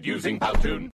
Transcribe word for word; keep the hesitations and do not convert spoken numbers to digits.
created using Powtoon.